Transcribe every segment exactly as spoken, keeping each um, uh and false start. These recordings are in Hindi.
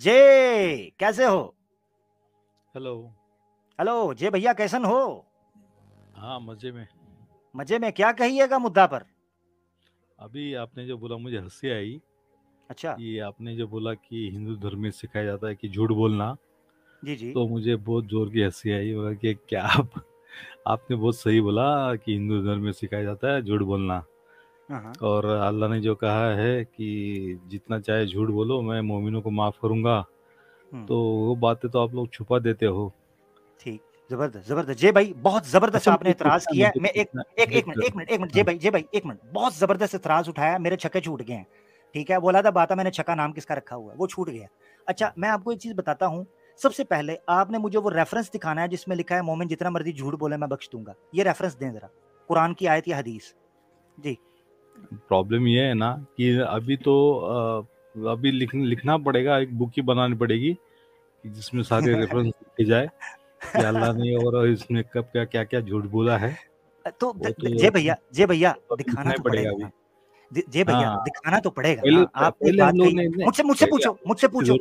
जय, कैसे हो? हेलो हेलो जय भैया, कैसन हो? हाँ मजे में। मजे में क्या कहिएगा मुद्दा पर? अभी आपने जो बोला मुझे हंसी आई। अच्छा, ये आपने जो बोला कि हिंदू धर्म में सिखाया जाता है कि झूठ बोलना, जी जी तो मुझे बहुत जोर की हंसी आई। बोला कि क्या आप आपने बहुत सही बोला कि हिंदू धर्म में सिखाया जाता है झूठ बोलना, और अल्लाह ने जो कहा है कि जितना चाहे झूठ बोलो, मैं मोमिनों को माफ़ करूंगा, तो वो बातें तो आप लोग छुपा देते हो। ठीक, जबरदस्त जबरदस्त जय भाई, बहुत जबरदस्त आपने इतराज किया है। मैं एक एक एक मिनट एक मिनट एक मिनट जय भाई जय भाई एक मिनट बहुत जबरदस्त इतराज उठाया, मेरे छक्के छूट गए हैं। ठीक है, बोला था बाता मैंने छक्का नाम किसका रखा हुआ है, वो छूट गया। अच्छा, मैं आपको एक चीज़ बताता हूँ। सबसे पहले आपने मुझे वो रेफरेंस दिखाना है जिसमें लिखा है मोमिन जितना मर्जी झूठ बोले मैं बख्श दूंगा। ये रेफरेंस दें जरा, कुरान की आयत या हदीस। जी, प्रॉब्लम ये है ना कि अभी तो अभी लिख, लिखना पड़ेगा, एक बुक ही बनानी पड़ेगी जिसमें सारे रेफरेंस लिखे जाए कि अल्लाह ने और इसमें कब क्या क्या क्या झूठ बोला है। तो जय भैया जय भैया दिखाना तो पड़ेगा, जय भैया दिखाना तो पड़ेगा। आप मुझसे मुझसे पूछो मुझसे पूछो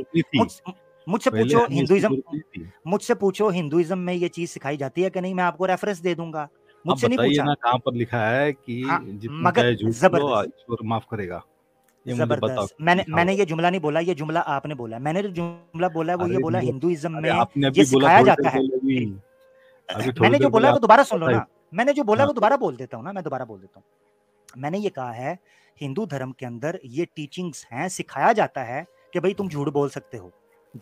मुझसे पूछो हिंदुइज्म मुझसे पूछो हिंदुइज्म में ये चीज सिखाई जाती है कि नहीं, मैं आपको रेफरेंस दे दूंगा। मुझसे नहीं पूछा ना कहाँ पर लिखा है कि हाँ, मगर जबरदस्त माफ करेगा। जबरदस्त, मैंने मैंने ये जुमला नहीं बोला, ये जुमला आपने बोला। मैंने जो जुमला बोला वो ये बोला हिंदुइज्म में ये सिखाया जाता है। मैंने जो बोला वो दोबारा सुन लो ना, मैंने जो बोला वो दोबारा बोल देता हूँ ना मैं दोबारा बोल देता हूँ मैंने ये कहा है हिंदू धर्म के अंदर ये टीचिंग्स हैं, सिखाया जाता है कि भाई तुम झूठ बोल सकते हो,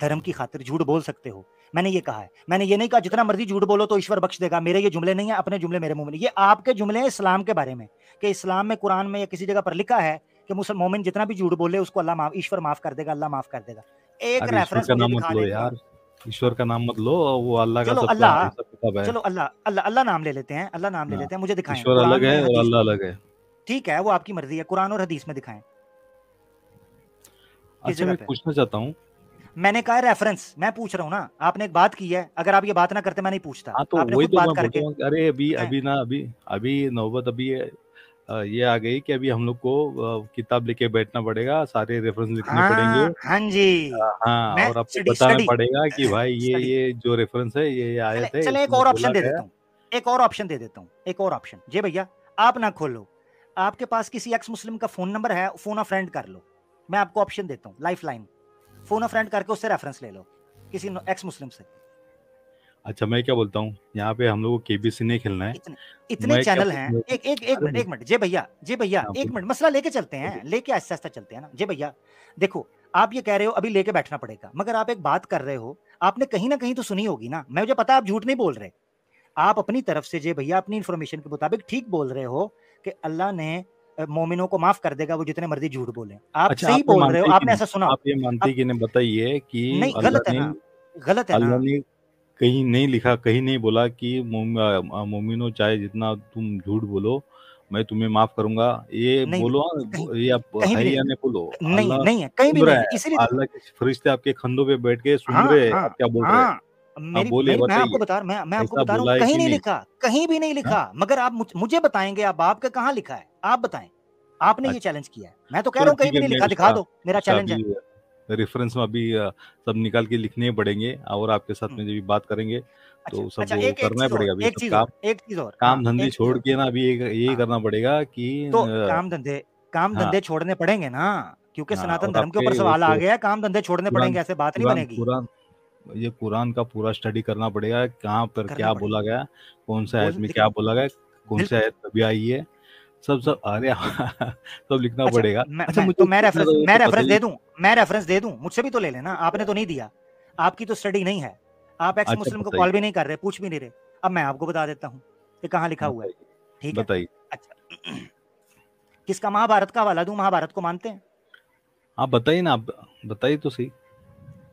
धर्म की खातिर झूठ बोल सकते हो। मैंने ये कहा है, मैंने ये नहीं कहा जितना मर्जी झूठ बोलो तो ईश्वर बख्श देगा। मेरे ये जुमले नहीं है, अपने जुमले मेरे मुंह में। ये आपके जुमले हैं इस्लाम के बारे में कि इस्लाम में, कुरान में या किसी जगह पर लिखा है कि मुसलमान मोमिन जितना भी झूठ बोले उसको अल्लाह माफ, ईश्वर माफ कर देगा, अल्लाह माफ कर देगा। एक रेफरेंस का नाम मत लो यार, ईश्वर का नाम मत लो, वो अल्लाह का सबसे बड़ा किताब है। चलो अल्लाह अल्लाह अल्लाह नाम ले लेते हैं, अल्लाह नाम ले लेते हैं। मुझे दिखाएं, ईश्वर अलग है और अल्लाह अलग है, ठीक है, वो आपकी मर्जी है। कुरान और हदीस में दिखाएं। अच्छा, मैं पूछना चाहता हूँ, मैंने कहा रेफरेंस, मैं पूछ रहा हूँ ना। आपने एक बात की है, अगर आप ये बात ना करते मैं नहीं पूछता। आ, तो आपने वही तो बात करके, अरे अभी अभी ना अभी अभी नौबत अभी ये आ गई कि अभी हम लोग को किताब लेके बैठना पड़ेगा, सारे रेफरेंस लिखने हाँ, पड़ेंगे। हाँ जी हाँ, और आपको बताना पड़ेगा कि भाई ये ये जो रेफरेंस है ये आयत है। चलो एक और ऑप्शन दे देता हूँ एक और ऑप्शन दे देता हूँ एक और ऑप्शन। जी भैया आप ना खोलो, आपके पास किसी एक्स मुस्लिम का फोन नंबर है, फोन अ फ्रेंड कर लो। मैं आपको ऑप्शन देता हूँ, लाइफ लाइन, फोन फ्रेंड करके उससे रेफरेंस ले लो किसी एक्स मुस्लिम से। अच्छा, मैं क्या बोलता हूँ, यहाँ पे हम लोगों को केबीसी नहीं खेलना है। इतने, इतने चैनल हैं। एक एक एक मिनट एक मिनट जय भैया जय भैया एक मिनट मसला लेके चलते हैं, लेके आस्ते आस्ते चलते हैं ना। जय भैया देखो, आप ये कह रहे हो अभी लेके बैठना पड़ेगा, मगर आप एक बात कर रहे हो, आपने कहीं ना कहीं तो सुनी होगी ना। मैं, मुझे पता आप झूठ नहीं बोल रहे, आप अपनी तरफ से जय भैया अपनी इन्फॉर्मेशन के मुताबिक ठीक बोल रहे हो कि अल्लाह ने मोमिनों को माफ कर देगा वो जितने मर्जी झूठ बोले। आप अच्छा, सही बोल रहे हो, आपने ऐसा सुना? आप ये मानते कि नहीं, बताइए कि नहीं, गलत है ना, गलत है ना। अल्लाह ने कहीं नहीं लिखा, कहीं नहीं बोला कि मोमिनों चाहे जितना तुम झूठ बोलो मैं तुम्हें माफ करूंगा। ये बोलो, ये आप है या नहीं बोलो, नहीं नहीं है कहीं भी नहीं। इसीलिए अल्लाह के फरिश्ते आपके कंधों पे बैठ के सुन रहे हैं आप क्या बोल रहे हैं। मेरी, बोले, मेरी, मैं आपको बता मैं मैं आपको बता रहा हूँ, कहीं नहीं, नहीं लिखा, कहीं भी नहीं लिखा। हाँ? मगर आप मुझ, मुझे बताएंगे आप आपके कहाँ लिखा है, आप बताएं। आपने अच्छा, ये चैलेंज किया है, मैं तो कह रहा हूँ कहीं भी नहीं लिखा, दिखा दो। मेरा चैलेंज है, रेफरेंस में अभी सब निकाल के लिखने पड़ेंगे और आपके साथ में जब भी बात करेंगे तो सब करना पड़ेगा। एक चीज एक चीज और, काम धंधे छोड़ के ना अभी यही करना पड़ेगा कि काम धंधे काम धंधे छोड़ने पड़ेंगे ना, क्योंकि सनातन धर्म के ऊपर सवाल आ गया है, काम धंधे छोड़ने पड़ेंगे, ऐसे बात नहीं बनेगी। ये कुरान का पूरा स्टडी करना पड़ेगा, कहाँ पर क्या बोला गया, कौन सा आयत में क्या बोला गया, कौन सा आयत कभी आई है, सब सब अरे सब लिखना अच्छा, पड़ेगा। मैं, अच्छा, मैं, तो मैं रेफरेंस मैं रेफरेंस दे दूं मैं रेफरेंस दे दूं मुझसे भी तो ले लेना। आपने तो नहीं दिया, आपकी तो स्टडी नहीं है, आप एक्स मुस्लिम को कॉल भी नहीं कर रहे, पूछ भी नहीं रहे। अब मैं आपको बता देता हूँ कि कहाँ लिखा हुआ है, ठीक है? बताइए। अच्छा, किसका? महाभारत का हवाला दूं, महाभारत को मानते हैं आप? बताइए ना, आप बताइए तो सही।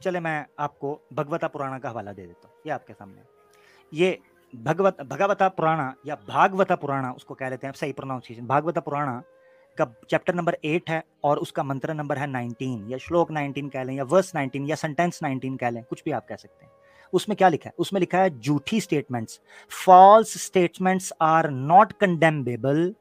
चले मैं आपको भगवता पुराणा का हवाला दे देता हूँ, ये आपके सामने। ये भगवत भगवता पुराणा या भागवता पुराणा उसको कह लेते हैं, सही प्रोनाउंसिएशन भागवता पुराणा का चैप्टर नंबर एट है और उसका मंत्र नंबर है नाइनटीन, या श्लोक नाइनटीन कह लें, या वर्स नाइनटीन, या सेंटेंस नाइनटीन कह लें, कुछ भी आप कह सकते हैं। उसमें क्या लिखा है? उसमें लिखा है झूठी statements, false statements are not condemnable,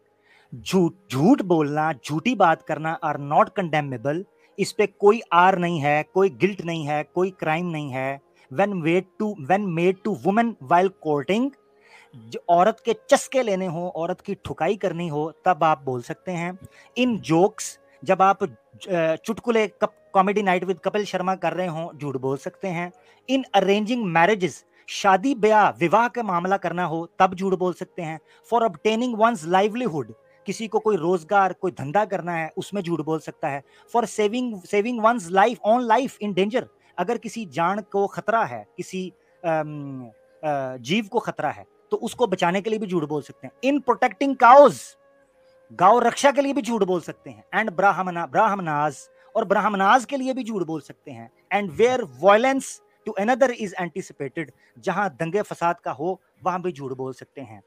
झूठ झूठ बोलना, झूठी बात करना आर नॉट कंडेमेबल, इस पे कोई आर नहीं है, कोई गिल्ट नहीं है, कोई क्राइम नहीं है। When made to when made to women while courting, औरत के चस्के लेने हो, औरत की ठुकाई करनी हो, तब आप बोल सकते हैं। इन जोक्स, जब आप चुटकुले comedy night with Kapil Sharma कर रहे हो, झूठ बोल सकते हैं। इन अरेंजिंग मैरिजेस, शादी ब्याह विवाह का मामला करना हो, तब झूठ बोल सकते हैं। फॉर ऑब्टेनिंग वंस लाइवलीहुड, किसी को कोई रोजगार कोई धंधा करना है, उसमें झूठ बोल सकता है। For saving saving one's life on life in danger, अगर किसी जान को खतरा है, किसी अम, अ, जीव को खतरा है, तो उसको बचाने के लिए भी झूठ बोल सकते हैं। इन प्रोटेक्टिंग काउज, गांव रक्षा के लिए भी झूठ बोल सकते हैं। एंड ब्राह्मणा ब्राह्मणाज और ब्राह्मणाज के लिए भी झूठ बोल सकते हैं। And where violence to another is anticipated, जहां दंगे फसाद का हो वहां भी झूठ बोल सकते हैं।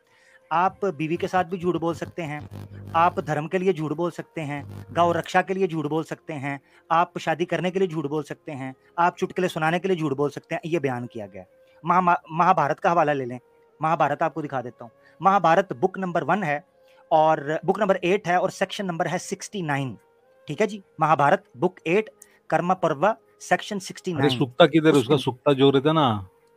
आप बीवी के साथ भी झूठ बोल सकते हैं, आप धर्म के लिए झूठ बोल सकते हैं, गांव रक्षा के लिए झूठ बोल सकते हैं, आप शादी करने के लिए झूठ बोल सकते हैं, आप चुटकुले सुनाने के लिए झूठ बोल सकते हैं। ये बयान किया गया। महाभारत का हवाला ले लें, महाभारत आपको दिखा देता हूँ। महाभारत बुक नंबर वन है और बुक नंबर एट है और सेक्शन नंबर है सिक्सटी नाइन। ठीक है जी, महाभारत बुक एट कर्म पर्व सेक्शन सिक्सटी नाइन। सुक्ता किधर उसका सुक्ता जो रहता ना,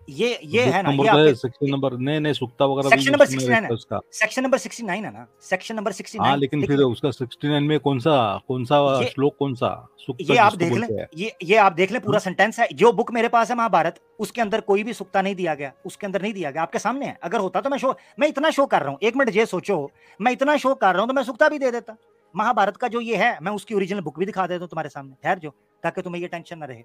ये ये है ना, ये सेक्शन नंबर नहीं नहीं सुक्ता वगैरह सेक्शन नंबर सिक्सटी नाइन है उसका, सेक्शन नंबर सिक्सटी नाइन है ना, सेक्शन नंबर सिक्सटी नाइन। हां, लेकिन फिर उसका सिक्सटी नाइन में कौन सा कौन सा श्लोक कौन सा सुक्ता, ये आप देख लें, ये ये आप देख लें, पूरा सेंटेंस है। जो बुक मेरे पास है महाभारत, उसके अंदर कोई भी सुक्ता नहीं दिया गया, उसके अंदर नहीं दिया गया। आपके सामने है, अगर होता तो मैं शो मैं इतना शो कर रहा हूं, एक मिनट ये सोचो, मैं इतना शो कर रहा हूं तो मैं सुक्ता भी दे देता। महाभारत का जो ये है, मैं उसकी ओरिजिनल बुक भी दिखा देता हूं तुम्हारे सामने, ठहर जो, ताकि तुम्हें ये टेंशन ना रहे।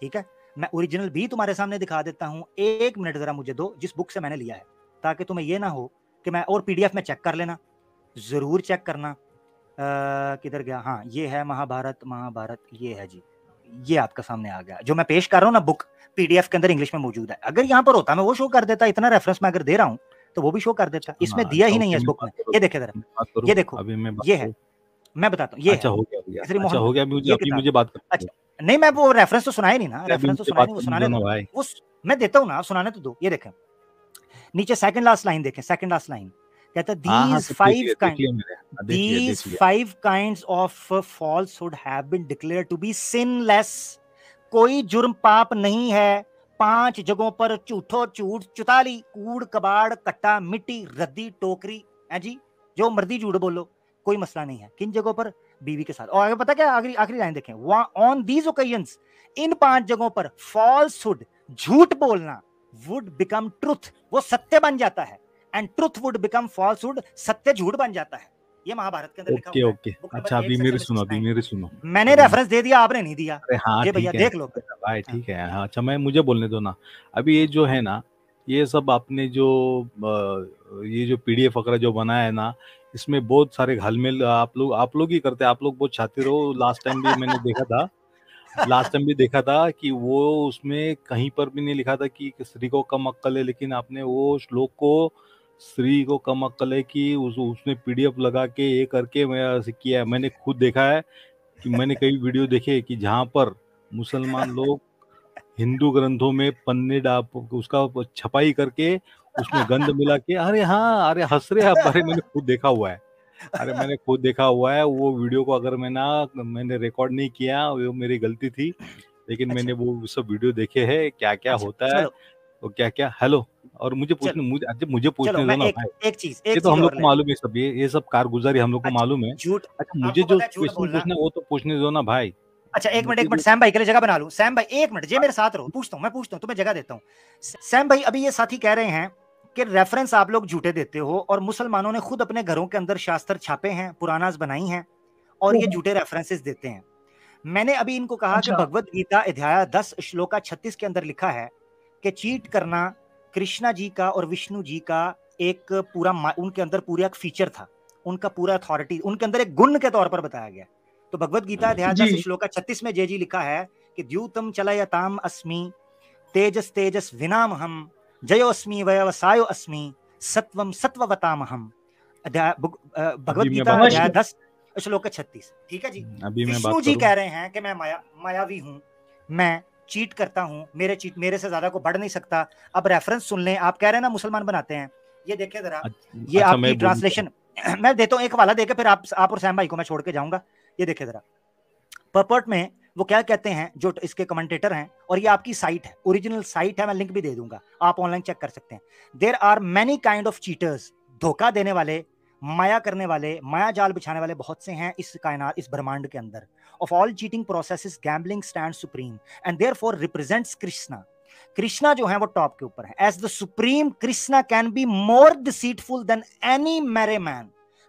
ठीक है, मैं ओरिजिनल भी तुम्हारे सामने दिखा देता हूँ। एक मिनट जरा मुझे दो, जिस बुक से मैंने लिया है, ताकि तुम्हें यह ना हो कि मैं, और पीडीएफ में चेक कर लेना, जरूर चेक करना किधर गया। हाँ, ये है महाभारत, महाभारत ये है जी, ये आपका सामने आ गया। जो मैं पेश कर रहा हूँ ना, बुक पीडीएफ के अंदर इंग्लिश में मौजूद है। अगर यहाँ पर होता मैं वो शो कर देता, इतना रेफरेंस मैं अगर दे रहा हूँ तो वो भी शो कर देता। इसमें दिया ही नहीं है इस बुक में। ये देखे जरा, ये देखो, ये है, मैं बताता हूँ, ये हो गया। नहीं, मैं वो रेफरेंस तो सुनाए नहीं ना, रेफरेंस तो सुनाए नहीं, वो सुनाने दो, वो मैं देता हूँ ना, सुनाने तो दो। ये देखें नीचे सेकंड लास्ट लाइन, देखें सेकंड लास्ट लाइन कहता है, these five kinds, these five kinds of falsehood have been declared to be sinless, कोई जुर्म पाप नहीं है। पांच जगहों पर झूठो झूठ चुताली, कूड़ कबाड़ कट्टा मिट्टी रद्दी टोकरी है जी, जो मर्दी झूठ बोलो, कोई मसला नहीं है। किन जगहों पर? बीवी के साथ। और आगे पता क्या, आखिरी आखिरी लाइन देखें, ऑन दीज ओकेजंस, इन पांच जगहों पर फॉल्सहुड झूठ बोलना वुड बिकम ट्रुथ, वो सत्य बन जाता है। And truth would become falsehood, सत्य झूठ बन जाता है। ये महाभारत के अंदर लिखा हुआ है। ओके ओके, अच्छा अभी मेरी सुनो, अभी मेरी सुनो, मैंने रेफरेंस दे दिया, आपने नहीं दिया। ये भैया देख लो भाई, ठीक है, अच्छा मैं, मुझे बोलने दो ना। अभी ये जो है ना, ये सब आपने जो ये जो पीडीएफ वगैरह जो बनाया है ना, इसमें बहुत सारे घालमेल आप लोग आप लोग ही करते हैं। आप लोग बहुत छाते रहो। लास्ट टाइम भी मैंने देखा था, लास्ट टाइम भी देखा था कि वो उसमें कहीं पर भी नहीं लिखा था कि स्त्री को कम अक्कल है, लेकिन आपने वो श्लोक को स्त्री को कम अक्कल है कि उस, उसने पीडीएफ लगा के ये करके मैं किया है। मैंने खुद देखा है कि मैंने कई वीडियो देखे कि जहाँ पर मुसलमान लोग हिंदू ग्रंथों में पन्ने डाप उसका छपाई करके उसमें गंध मिला के, अरे हाँ, अरे हंस रहे आप, अरे मैंने खुद देखा हुआ है, अरे मैंने खुद देखा हुआ है। वो वीडियो को अगर मैं ना मैंने रिकॉर्ड नहीं किया, वो मेरी गलती थी, लेकिन अच्छा। मैंने वो सब वीडियो देखे हैं, क्या क्या अच्छा, होता है वो क्या क्या। हेलो, और मुझे पूछने मुझे मुझे पूछने देना भाई, एक चीज, ये तो हम लोग को मालूम है, सब ये ये सब कारगुजारी हम लोग को मालूम है। मुझे जो क्वेश्चन पूछना है वो तो पूछने दो ना भाई। अच्छा एक मिनट, एक मिनट सैम भाई के लिए जगह बना लूं। सैम भाई एक मिनट, ये मेरे साथ रहो, पूछता हूं, मैं पूछता हूं, तुम्हें जगह देता हूं। सैम भाई, अभी ये साथी कह रहे हैं कि रेफरेंस आप लोग झूठे देते हो, और मुसलमानों ने खुद अपने घरों के अंदर शास्त्र छापे हैं, पुराणास बनाई हैं, और ये झूठे रेफरेंसेस देते हैं। मैंने अभी इनको कहा कि भगवत गीता अध्याय दस श्लोका छत्तीस के अंदर लिखा है कि चीट करना कृष्णा जी का और विष्णु जी का एक पूरा, उनके अंदर पूरा एक फीचर था, उनका पूरा अथॉरिटी, उनके अंदर एक गुण के तौर पर बताया गया। तो भगवत गीता अध्याय श्लोका छत्तीस में जय जी लिखा है कि द्यूतम चलयताम अस्मि, तेजस तेजस विनाम हम, जयोस्मि व्यवसायो अस्मि, सत्वम सत्ववताम हम। भगवत गीता अध्याय दस श्लोका छत्तीस। ठीक है जी, विष्णु जी कह रहे हैं कि मैं माया मायावी हूँ, मैं चीट करता हूँ, मेरे चीट मेरे से ज्यादा को बढ़ नहीं सकता। अब रेफरेंस सुन लें, आप कह रहे हैं ना मुसलमान बनाते हैं, ये देखिए जरा, ये आपकी ट्रांसलेशन मैं देता हूँ, एक वाला देके फिर आप और सैम भाई को मैं छोड़ के जाऊंगा। ये देखे जरा, पर्पट में वो क्या कहते हैं जो इसके कमेंटेटर हैं, और ये आपकी साइट है, ओरिजिनल साइट है, मैं लिंक भी दे दूंगा, आप ऑनलाइन चेक कर सकते हैं। There are many kind of cheaters, धोखा देने वाले, माया करने वाले, माया जाल बिछाने वाले बहुत से हैं इस कायनात, इस ब्रह्मांड के अंदर। Of all cheating processes gambling stands supreme and therefore represents Krishna. Krishna जो है वो टॉप के ऊपर है। As the supreme Krishna can be more deceitful than any mere man.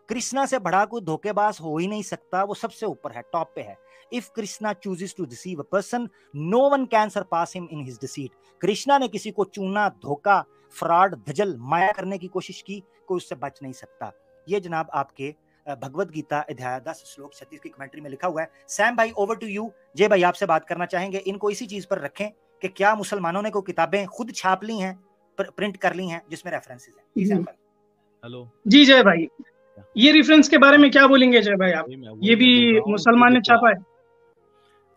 Krishna से बड़ा कोई धोखेबाज हो ही नहीं सकता, वो सबसे ऊपर है, टॉप पे है। If Krishna chooses to deceive a person no one can surpass him in his deceit. Krishna ने किसी को चूना, धोखा, फ्रॉड, धजल, माया करने की कोशिश की, कोई उससे बच नहीं सकता। ये जनाब आपके भगवत गीता अध्याय दस श्लोक छत्तीस की कमेंट्री में लिखा हुआ है। सैम भाई ओवर टू यू। जय भाई आपसे बात करना चाहेंगे, इनको इसी चीज पर रखें कि क्या मुसलमानों ने कोई किताबें खुद छाप ली हैं, प्रिंट कर ली हैं जिसमें रेफरेंसेस हैं। एग्जांपल। हेलो जी जय भाई, ये रेफरेंस के बारे में क्या बोलेंगे जय भाई आप? ये भी मुसलमान ने छापा है?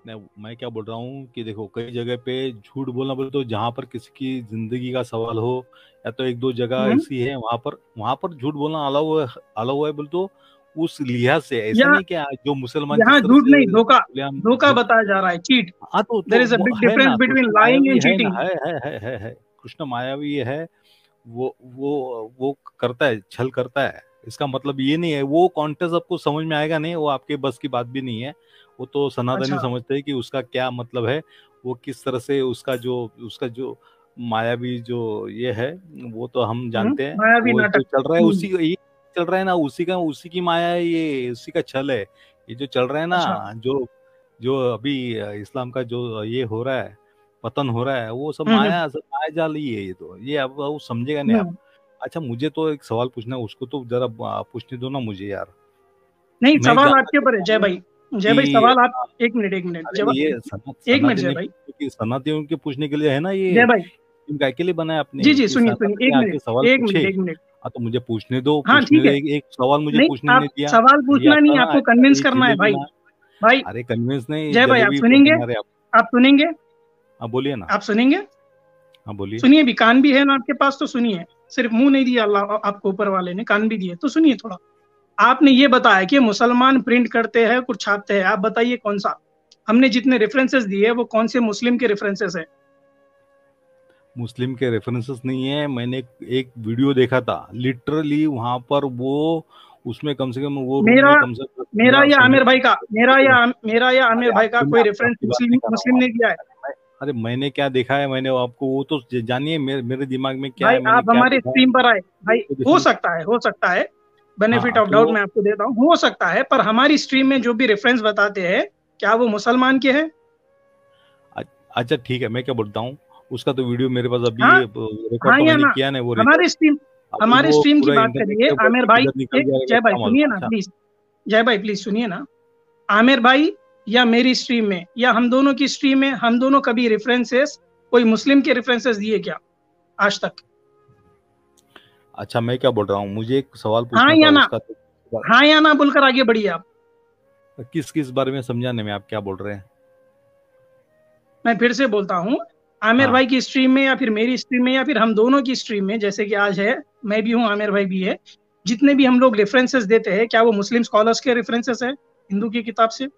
नहीं, मैं क्या बोल रहा हूँ कि देखो कई जगह पे झूठ बोलना बोले तो जहाँ पर किसी की जिंदगी का सवाल हो, या तो एक दो जगह ऐसी है वहाँ पर वहाँ पर झूठ बोलना अलाउ है, अलाउ है बोल तो उस लिहाज से ऐसा नहीं क्या जो मुसलमान यहाँ झूठ नहीं धोखा धोखा बताया जा रहा है, चीट। हाँ तो there is a big difference between lying and cheating. है है है है कृष्ण माया भी है, वो वो वो करता है, छल करता है। इसका मतलब ये नहीं है, वो कॉन्टेस्ट आपको समझ में आएगा नहीं, वो आपके बस की बात भी नहीं है। वो तो सनातनी समझते है कि उसका क्या मतलब है, वो किस तरह से उसका जो उसका जो मायावी जो ये है वो तो हम जानते हैं चल रहा है, उसी चल रहा है ना, उसी का उसी की माया है, ये उसी का छल है ये जो चल रहा है ना। अच्छा। जो जो अभी इस्लाम का जो ये हो रहा है, पतन हो रहा है, वो सब माया सब माया जाल ही है ये तो। ये अब वो समझेगा नहीं आप। अच्छा मुझे तो एक सवाल पूछना है, उसको तो जरा पूछने दो ना मुझे यार। नहीं सवाल आपके ऊपर है जय भाई, जय भाई सवाल आप एक मिनट एक मिनट एक मिनट जय भाई, सनातनियों के पूछने के लिए है ना ये, जय भाई इनका के लिए बनाया आपने। जी जी सुनिए सुनिए, एक मिनट एक मिनट एक मिनट तो मुझे पूछने दो। हाँ, पूछने दो, एक, एक सवाल मुझे नहीं, पूछने नहीं दिया। सवाल पूछना नहीं, आपको कन्विंस करना है भाई। भाई अरे कन्विंस नहीं जय भाई, आप सुनेंगे, आप सुनेंगे, आप बोलिए ना, आप सुनेंगे, हाँ बोलिए, सुनिए भी, कान भी है ना आपके पास तो सुनिए, सिर्फ मुंह नहीं दिया अल्लाह आपको ऊपर वाले ने, कान भी दिए तो सुनिए थोड़ा। आपने ये बताया कि मुसलमान प्रिंट करते हैं कुछ छापते हैं, आप बताइए कौन सा, हमने जितने रेफरेंसेस दिए वो कौन से मुस्लिम के रेफरेंसेस है? मुस्लिम के रेफरेंसेस नहीं है। मैंने एक वीडियो देखा था लिटरली, वहाँ पर वो उसमें कम से कम वो मेरा कम से कम मेरा या आमिर भाई का मेरा या मेरा या आमिर भाई का कोई रेफरेंस मुस्लिम मुस्लिम ने दिया है। अरे मैंने क्या देखा है, मैंने आपको वो तो जानिए मेरे, मेरे दिमाग में क्या है। आप हमारे स्ट्रीम पर आए भाई, हो सकता है हो सकता है बेनिफिट ऑफ डाउट मैं आपको देता हूँ, हो सकता है, पर हमारी स्ट्रीम में जो भी रेफरेंस बताते हैं क्या वो मुसलमान के है? अच्छा ठीक है, मैं क्या बोलता हूँ उसका तो वीडियो मेरे पास अभी रिकॉर्ड मैंने किया नहीं, वो हमारे स्ट्रीम हमारे स्ट्रीम की बात करिए आमिर भाई। जय भाई सुनिए ना प्लीज, जय भाई प्लीज सुनिए ना, आमिर भाई या मेरी स्ट्रीम में या हम दोनों की स्ट्रीम में हम दोनों कभी रेफरेंसेस कोई मुस्लिम के रेफरेंसेस दिए क्या आज तक? अच्छा मैं क्या बोल रहा हूँ, मुझे एक सवाल पूछना था, हाँ या ना बोलकर आगे बढ़िए आप। किस किस बारे में समझाने में आप क्या बोल रहे हैं? मैं फिर से बोलता हूँ, आमिर भाई की स्ट्रीम में या फिर मेरी स्ट्रीम में या फिर हम दोनों की स्ट्रीम में, जैसे कि आज है, मैं भी हूँ, आमिर भाई भी है, जितने भी हम लोग रेफरेंसेस देते हैं क्या वो मुस्लिम स्कॉलर्स के रेफरेंसेस है हिंदू की किताब से?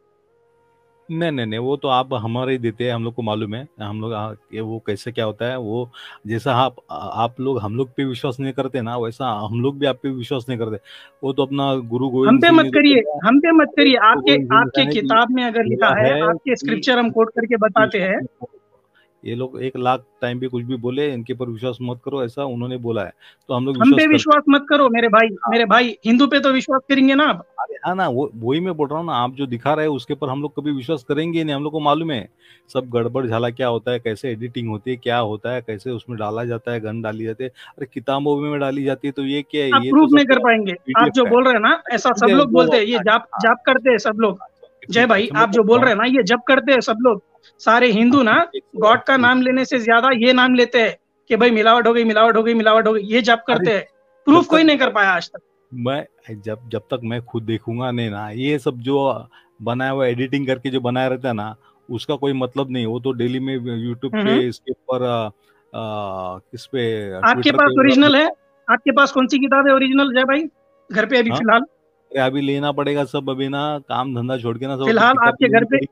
नहीं नहीं नहीं, वो तो आप हमारे ही देते हैं, हम लोग को मालूम है, हम लोग वो कैसे क्या होता है, वो जैसा आप आप लोग हम लोग पे विश्वास नहीं करते ना, वैसा हम लोग भी आप पे विश्वास नहीं करते। वो तो अपना गुरु गोविंद हम पे मत करिए, हम पे मत करिए, आपके आपके किताब में अगर लिखा है, आपके स्क्रिप्चर हम कोट करके बताते हैं। ये लोग एक लाख टाइम भी कुछ भी बोले, इनके पर विश्वास मत करो, ऐसा उन्होंने बोला है तो हम लोग हम पे विश्वास मत करो मेरे भाई, मेरे भाई हिंदू पे तो विश्वास करेंगे ना आप। हाँ ना, वो वही मैं बोल रहा हूँ ना, आप जो दिखा रहे हैं उसके पर हम लोग कभी विश्वास करेंगे नहीं, हम लोग को मालूम है सब गड़बड़ झाला क्या होता है, कैसे एडिटिंग होती है, क्या होता है, कैसे उसमें डाला जाता है, गन डाली जाती है, अरे किताबों में डाली जाती है, तो ये क्या है, ये प्रूफ नहीं कर पाएंगे आप जो बोल रहे हैं ना, ऐसा सब लोग बोलते हैं, ये जाप जाप करते हैं सब लोग। जय भाई आप जो बोल रहे हैं ना, ये जप करते हैं सब लोग, सारे हिंदू ना गॉड का नाम लेने से ज्यादा ये नाम लेते हैं कि भाई मिलावट हो गई मिलावट हो गई मिलावट हो गई, ये जप करते हैं, प्रूफ कोई नहीं कर पाया आज तक। मैं जब जब तक मैं खुद देखूंगा नहीं ना, ये सब जो बनाया हुआ एडिटिंग करके जो बनाया रहता है ना, उसका कोई मतलब नहीं। वो तो डेली में यूट्यूब पे इसके ऊपर किस पे, आपके पास ओरिजिनल है? आपके पास कौन सी किताब है ओरिजिनल जय भाई घर पे अभी फिलहाल? अभी लेना पड़ेगा सब, अभी ना काम धंधा छोड़ के ना सब फिलहाल आपके घर पे,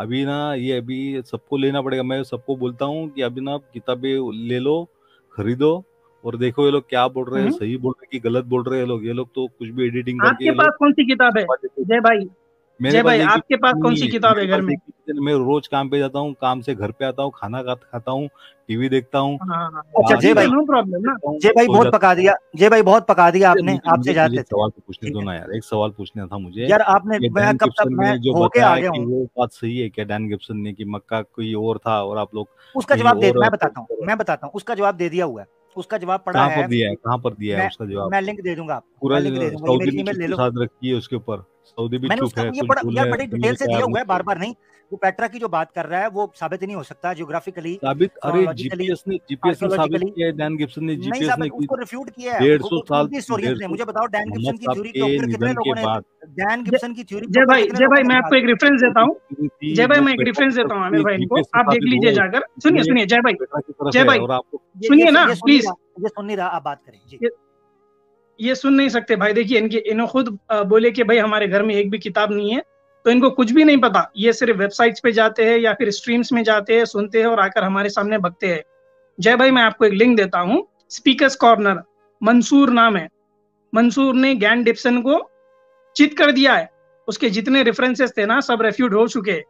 अभी ना ये अभी सबको लेना पड़ेगा। मैं सबको बोलता हूँ कि अभी ना किताबें ले लो, खरीदो और देखो ये लोग क्या बोल रहे हैं, सही बोल रहे हैं कि गलत बोल रहे हैं लोग। ये लोग तो कुछ भी एडिटिंग करके। आपके पास कौन सी किताब है जय भाई? जय भाई आपके पास कौन सी किताब है घर में? मैं रोज काम पे जाता हूँ, काम से घर पे आता हूँ, खाना खाता हूँ, टीवी देखता हूँ। अच्छा जय भाई, जय भाई बहुत पका दिया, जय भाई बहुत पका दिया आपने। आपसे जाते सवाल पूछने दो ना यार, एक सवाल पूछना था मुझे यार। आपने कब तक मैं होके आ गया हूँ। वो बात सही है क्या डैन गिब्सन ने कि मक्का कोई और था और आप लोग उसका जवाब दे, मैं बताता हूँ मैं बताता हूँ उसका जवाब दे दिया हुआ है। उसका जवाब पड़ा है, कहाँ पर दिया है उसका जवाब? मैं लिंक दे दूंगा, पूरा लिंक दे दूंगा, मेरी ईमेल ले लो। साथ रखिए उसके ऊपर। सऊदी भी चुप है, यार बड़ी डिटेल से दिया हुआ है, बार बार नहीं। वो पेट्रा की जो बात कर रहा है वो साबित नहीं हो सकता ज्योग्राफिकली। साबित अरे जीपीएस ने जीपीएस ने साबित किया है, डैन गिब्सन ने जीपीएस ने उसको रिफ्यूट किया है। डेढ़ सौ साल की स्टोरीज ने। मुझे बताओ डैन गिब्सन की थ्योरी के ऊपर कितने लोगों ने, डैन गिब्सन की थ्योरी। जय भाई, जय भाई मैं आपको एक रेफरेंस देता हूँ, जय भाई मैं एक रेफरेंस देता हूँ आमिर भाई इनको, आप देख लीजिए जाकर। सुनिए सुनिए जय भाई, जय भाई सुनिए ना प्लीज। ये सुन नहीं रहा, आप बात करें, ये सुन नहीं सकते भाई। देखिए इनके, इन्होंने खुद बोले कि भाई हमारे घर में एक भी किताब नहीं है, तो इनको कुछ भी नहीं पता। ये सिर्फ वेबसाइट्स पे जाते हैं या फिर स्ट्रीम्स में जाते हैं, सुनते हैं और आकर हमारे सामने बकते हैं। जय भाई मैं आपको एक लिंक देता हूँ, स्पीकर्स कॉर्नर, मंसूर नाम है। मंसूर ने डैन गिब्सन को चित कर दिया है, उसके जितने रेफरेंसेस थे ना सब रेफ्यूट हो चुके।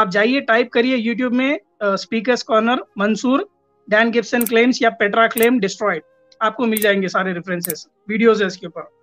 आप जाइए, टाइप करिए यूट्यूब में speakers corner Mansur Dan Gibson claims या पेट्रा क्लेम डिस्ट्रॉयड, आपको मिल जाएंगे सारे रेफरेंसेस, वीडियोस है इसके ऊपर।